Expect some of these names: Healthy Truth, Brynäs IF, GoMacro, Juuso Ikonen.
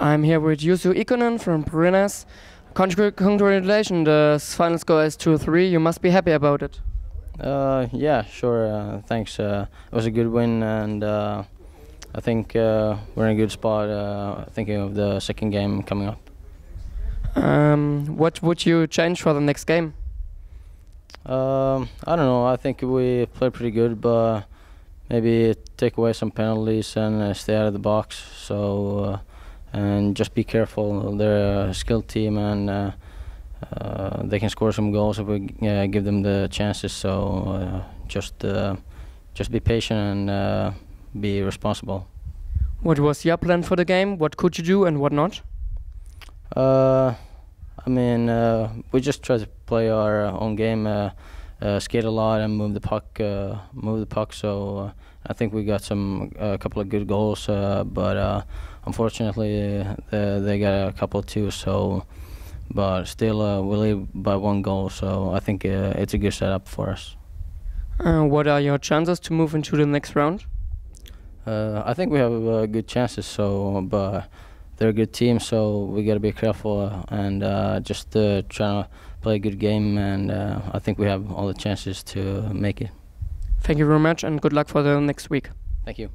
I'm here with Juuso Ikonen from Brynäs. Congratulations, the final score is 2-3. You must be happy about it. Yeah, sure. Thanks. It was a good win, and I think we're in a good spot thinking of the second game coming up. What would you change for the next game? I don't know. I think we played pretty good, but maybe take away some penalties and stay out of the box. So and just be careful. They're a skilled team, and they can score some goals if we give them the chances. So just be patient and be responsible. What was your plan for the game? What could you do and what not? I mean, we just try to play our own game, skate a lot and move the puck. So I think we got a couple of good goals, but unfortunately they got a couple too. So, but still we lead by one goal. So I think it's a good setup for us. What are your chances to move into the next round? I think we have good chances. So, but they're a good team, so we got to be careful and just try to play a good game, and I think we have all the chances to make it. Thank you very much, and good luck for the next week. Thank you.